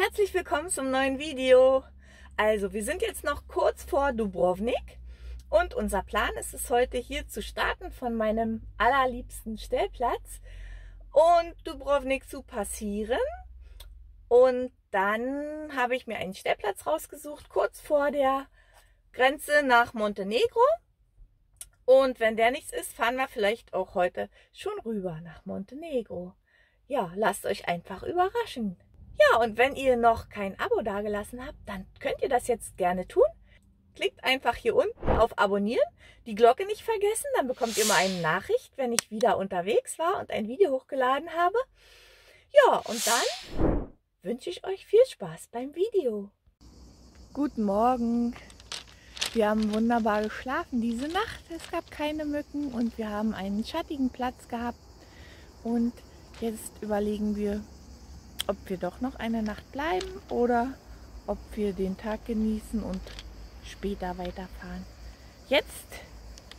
Herzlich willkommen zum neuen Video. Also wir sind jetzt noch kurz vor Dubrovnik und unser Plan ist es heute hier zu starten von meinem allerliebsten Stellplatz und Dubrovnik zu passieren. Und dann habe ich mir einen Stellplatz rausgesucht, kurz vor der Grenze nach Montenegro. Und wenn der nichts ist, fahren wir vielleicht auch heute schon rüber nach Montenegro. Ja, lasst euch einfach überraschen. Ja, und wenn ihr noch kein Abo dagelassen habt, dann könnt ihr das jetzt gerne tun. Klickt einfach hier unten auf Abonnieren, die Glocke nicht vergessen, dann bekommt ihr immer eine Nachricht, wenn ich wieder unterwegs war und ein Video hochgeladen habe. Ja, und dann wünsche ich euch viel Spaß beim Video. Guten Morgen. Wir haben wunderbar geschlafen diese Nacht, es gab keine Mücken und wir haben einen schattigen Platz gehabt. Und jetzt überlegen wir, ob wir doch noch eine Nacht bleiben oder ob wir den Tag genießen und später weiterfahren. Jetzt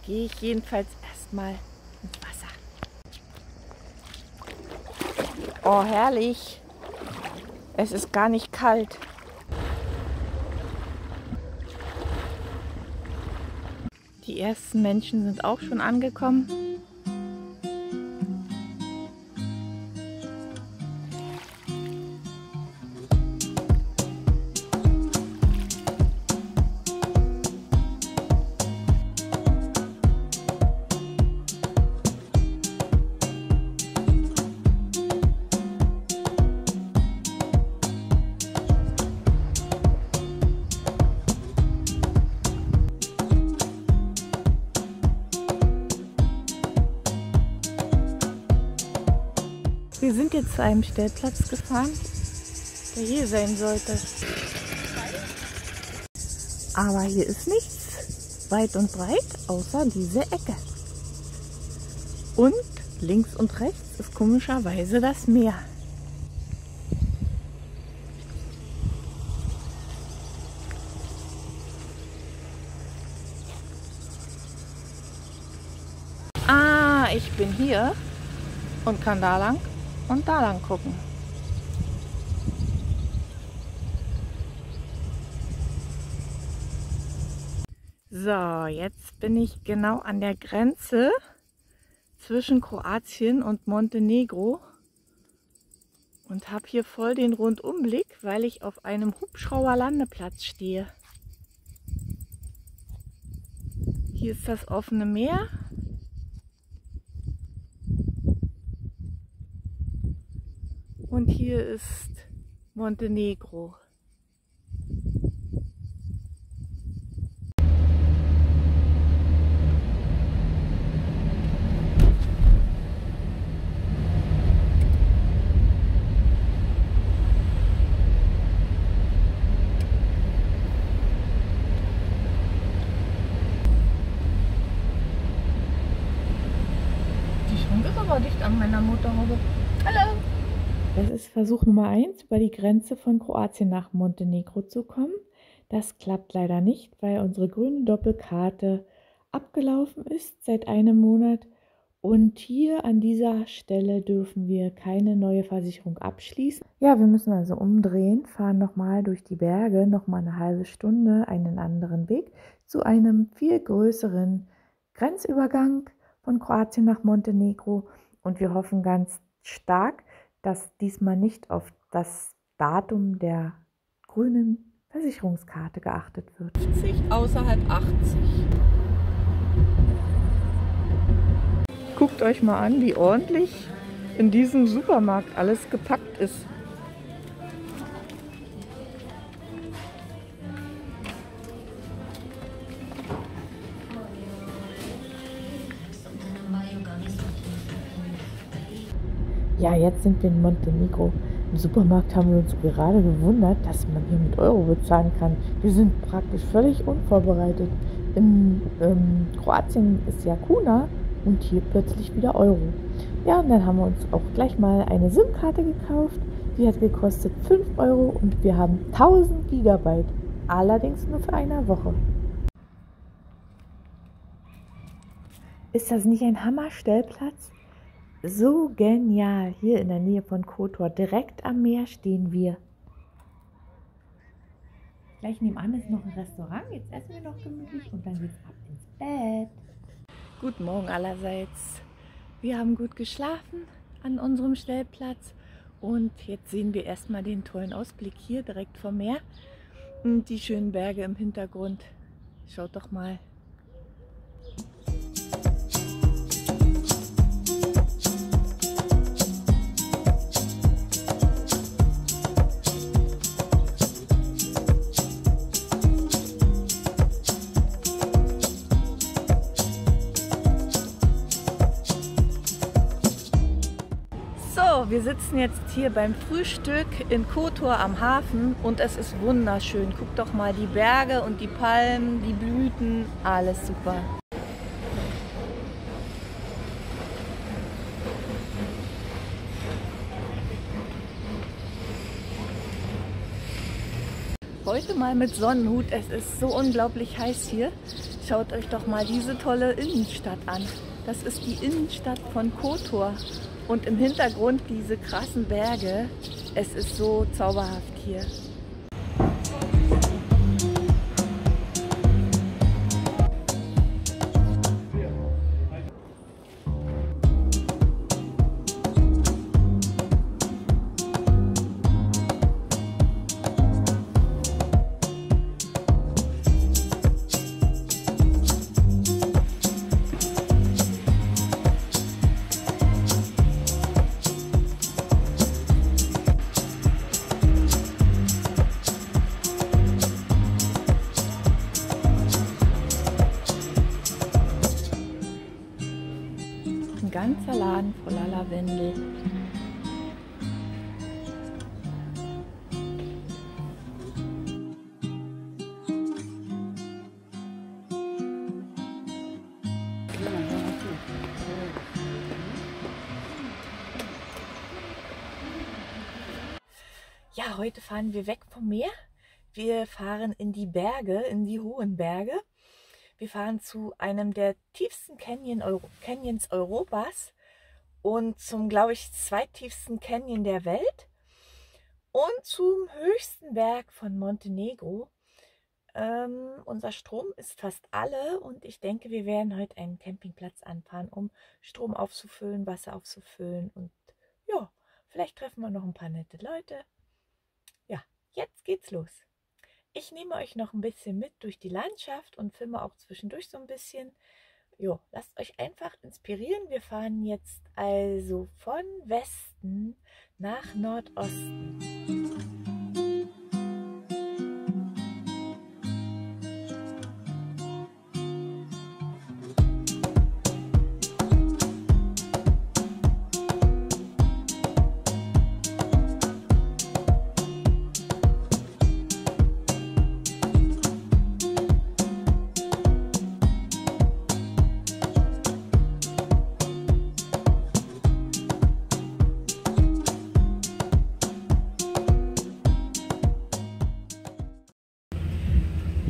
gehe ich jedenfalls erstmal ins Wasser. Oh, herrlich! Es ist gar nicht kalt. Die ersten Menschen sind auch schon angekommen. Wir sind jetzt zu einem Stellplatz gefahren, der hier sein sollte. Aber hier ist nichts weit und breit, außer diese Ecke. Und links und rechts ist komischerweise das Meer. Ah, ich bin hier und kann da lang. Und da lang gucken. So, jetzt bin ich genau an der Grenze zwischen Kroatien und Montenegro und habe hier voll den Rundumblick, weil ich auf einem Hubschrauberlandeplatz stehe. Hier ist das offene Meer. Und hier ist Montenegro. Die Schrank ist aber dicht an meiner Motorhaube. Hallo! Das ist Versuch Nummer 1, über die Grenze von Kroatien nach Montenegro zu kommen. Das klappt leider nicht, weil unsere grüne Doppelkarte abgelaufen ist seit einem Monat. Und hier an dieser Stelle dürfen wir keine neue Versicherung abschließen. Ja, wir müssen also umdrehen, fahren nochmal durch die Berge, nochmal eine halbe Stunde einen anderen Weg zu einem viel größeren Grenzübergang von Kroatien nach Montenegro. Und wir hoffen ganz stark, dass diesmal nicht auf das Datum der grünen Versicherungskarte geachtet wird. 80 außerhalb 80. Guckt euch mal an, wie ordentlich in diesem Supermarkt alles gepackt ist. Ja, jetzt sind wir in Montenegro. Im Supermarkt haben wir uns gerade gewundert, dass man hier mit Euro bezahlen kann. Wir sind praktisch völlig unvorbereitet. In Kroatien ist ja Kuna und hier plötzlich wieder Euro. Ja, und dann haben wir uns auch gleich mal eine SIM-Karte gekauft. Die hat gekostet 5 Euro und wir haben 1000 Gigabyte. Allerdings nur für eine Woche. Ist das nicht ein Hammer-Stellplatz? So genial, hier in der Nähe von Kotor, direkt am Meer stehen wir. Gleich nebenan ist noch ein Restaurant. Jetzt essen wir noch gemütlich und dann geht's ab ins Bett. Guten Morgen allerseits. Wir haben gut geschlafen an unserem Stellplatz. Und jetzt sehen wir erstmal den tollen Ausblick hier direkt vom Meer. Und die schönen Berge im Hintergrund. Schaut doch mal. Wir sitzen jetzt hier beim Frühstück in Kotor am Hafen und es ist wunderschön. Guckt doch mal die Berge und die Palmen, die Blüten, alles super. Heute mal mit Sonnenhut, es ist so unglaublich heiß hier. Schaut euch doch mal diese tolle Innenstadt an. Das ist die Innenstadt von Kotor. Und im Hintergrund diese krassen Berge. Es ist so zauberhaft hier. Ein ganzer Laden voller Lavendel. Ja, heute fahren wir weg vom Meer. Wir fahren in die Berge, in die hohen Berge. Wir fahren zu einem der tiefsten Canyons Europas und zum, glaube ich, zweittiefsten Canyon der Welt und zum höchsten Berg von Montenegro. Unser Strom ist fast alle und ich denke, wir werden heute einen Campingplatz anfahren, um Strom aufzufüllen, Wasser aufzufüllen und ja, vielleicht treffen wir noch ein paar nette Leute. Ja, jetzt geht's los. Ich nehme euch noch ein bisschen mit durch die Landschaft und filme auch zwischendurch so ein bisschen. Jo, lasst euch einfach inspirieren. Wir fahren jetzt also von Westen nach Nordosten.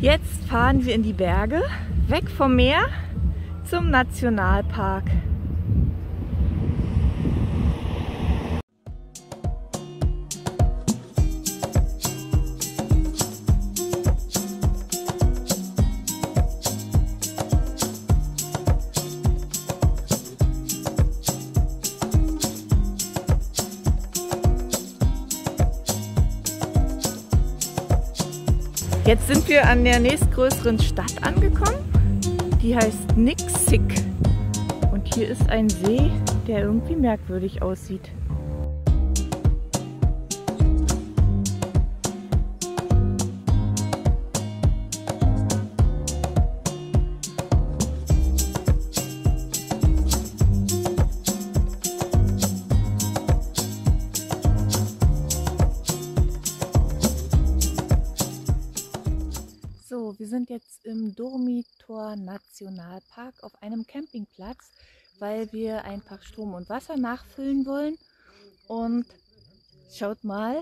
Jetzt fahren wir in die Berge, weg vom Meer zum Nationalpark. Jetzt sind wir an der nächstgrößeren Stadt angekommen, die heißt Nikšić und hier ist ein See, der irgendwie merkwürdig aussieht. Wir sind jetzt im Durmitor Nationalpark auf einem Campingplatz, weil wir einfach Strom und Wasser nachfüllen wollen. Und schaut mal,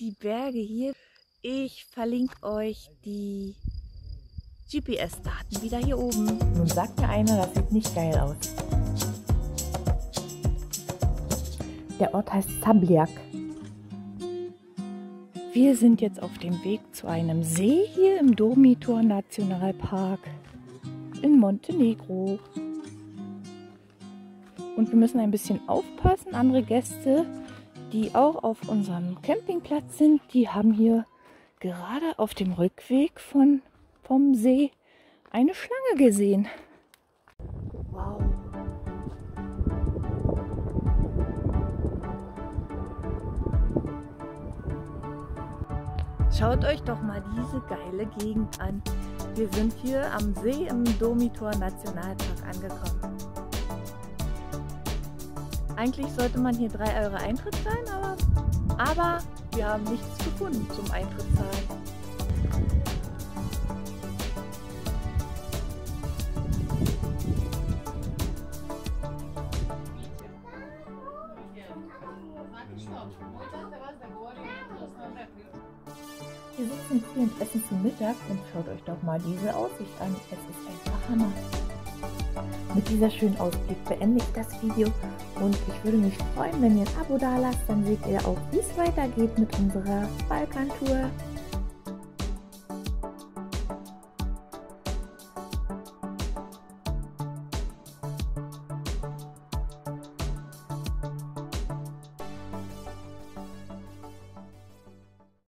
die Berge hier. Ich verlinke euch die GPS-Daten wieder hier oben. Nun sagt mir einer, das sieht nicht geil aus. Der Ort heißt Zabljak. Wir sind jetzt auf dem Weg zu einem See hier im Durmitor Nationalpark in Montenegro. Und wir müssen ein bisschen aufpassen. Andere Gäste, die auch auf unserem Campingplatz sind, die haben hier gerade auf dem Rückweg vom See eine Schlange gesehen. Wow. Schaut euch doch mal diese geile Gegend an. Wir sind hier am See im Durmitor Nationalpark angekommen. Eigentlich sollte man hier 3 € Eintritt zahlen, aber wir haben nichts gefunden zum Eintritt zahlen. Wir sitzen jetzt hier und essen zu Mittag und schaut euch doch mal diese Aussicht an. Es ist einfach Hammer. Mit dieser schönen Aussicht beende ich das Video und ich würde mich freuen, wenn ihr ein Abo da lasst. Dann seht ihr auch, wie es weitergeht mit unserer Balkantour.